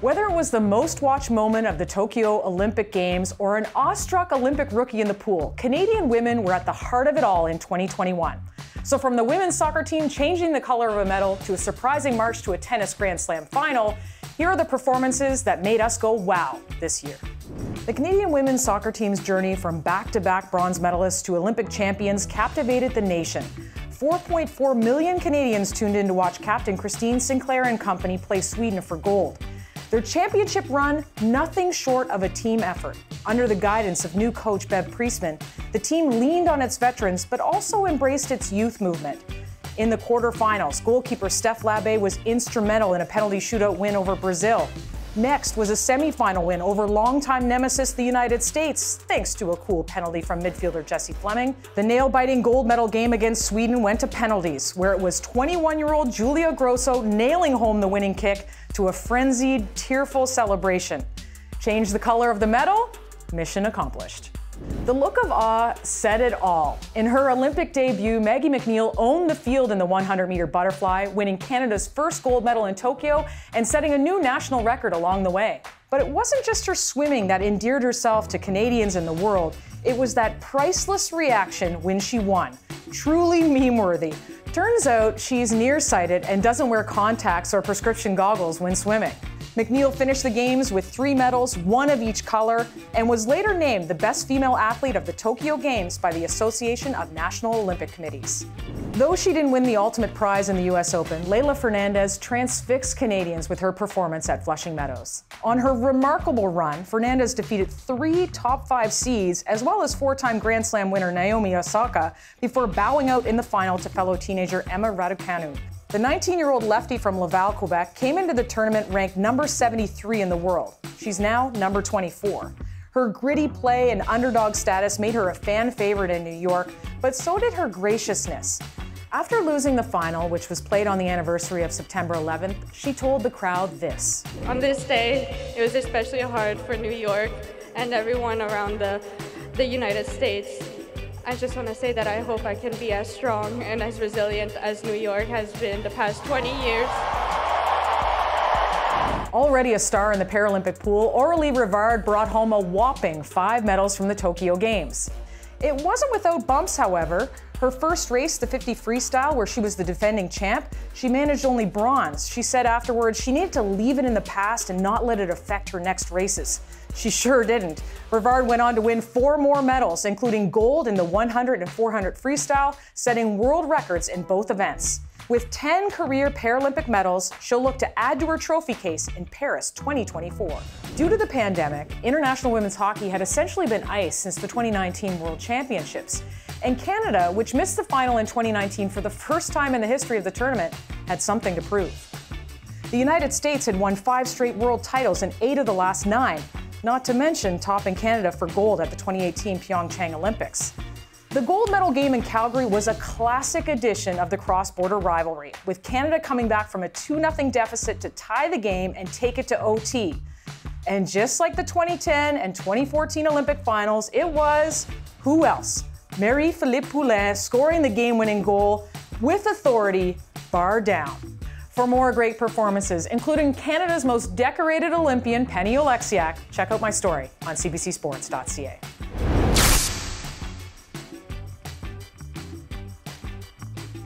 Whether it was the most watched moment of the Tokyo Olympic Games or an awestruck Olympic rookie in the pool, Canadian women were at the heart of it all in 2021. So from the women's soccer team changing the color of a medal to a surprising march to a tennis Grand Slam final, here are the performances that made us go wow this year. The Canadian women's soccer team's journey from back-to-back bronze medalists to Olympic champions captivated the nation. 4.4 million Canadians tuned in to watch captain Christine Sinclair and company play Sweden for gold. Their championship run, nothing short of a team effort. Under the guidance of new coach Bev Priestman, the team leaned on its veterans but also embraced its youth movement. In the quarterfinals, goalkeeper Steph Labbe was instrumental in a penalty shootout win over Brazil. Next was a semifinal win over longtime nemesis the United States, thanks to a cool penalty from midfielder Jesse Fleming. The nail-biting gold medal game against Sweden went to penalties, where it was 21-year-old Julia Grosso nailing home the winning kick to a frenzied, tearful celebration. Change the color of the medal? Mission accomplished. The look of awe said it all. In her Olympic debut, Maggie McNeil owned the field in the 100-meter butterfly, winning Canada's first gold medal in Tokyo and setting a new national record along the way. But it wasn't just her swimming that endeared herself to Canadians and the world. It was that priceless reaction when she won. Truly meme-worthy. Turns out she's nearsighted and doesn't wear contacts or prescription goggles when swimming. McNeil finished the games with 3 medals, 1 of each color, and was later named the best female athlete of the Tokyo Games by the Association of National Olympic Committees. Though she didn't win the ultimate prize in the US Open, Leylah Fernandez transfixed Canadians with her performance at Flushing Meadows. On her remarkable run, Fernandez defeated 3 top 5 seeds, as well as 4-time Grand Slam winner Naomi Osaka, before bowing out in the final to fellow teenager Emma Raducanu. The 19-year-old lefty from Laval, Quebec, came into the tournament ranked number 73 in the world. She's now number 24. Her gritty play and underdog status made her a fan favorite in New York, but so did her graciousness. After losing the final, which was played on the anniversary of September 11th, she told the crowd this. On this day, it was especially hard for New York and everyone around the United States. I just want to say that I hope I can be as strong and as resilient as New York has been the past 20 years. Already a star in the Paralympic pool, Aurélie Rivard brought home a whopping 5 medals from the Tokyo Games. It wasn't without bumps, however. Her first race, the 50 freestyle, where she was the defending champ, she managed only bronze. She said afterwards she needed to leave it in the past and not let it affect her next races. She sure didn't. Rivard went on to win 4 more medals, including gold in the 100 and 400 freestyle, setting world records in both events. With 10 career Paralympic medals, she'll look to add to her trophy case in Paris 2024. Due to the pandemic, international women's hockey had essentially been iced since the 2019 World Championships. And Canada, which missed the final in 2019 for the first time in the history of the tournament, had something to prove. The United States had won 5 straight world titles and 8 of the last 9. Not to mention topping Canada for gold at the 2018 Pyeongchang Olympics. The gold medal game in Calgary was a classic edition of the cross-border rivalry, with Canada coming back from a 2-0 deficit to tie the game and take it to OT. And just like the 2010 and 2014 Olympic finals, it was, who else? Marie-Philip Poulin scoring the game-winning goal with authority, bar down. For more great performances, including Canada's most decorated Olympian, Penny Oleksiak, check out my story on cbcsports.ca.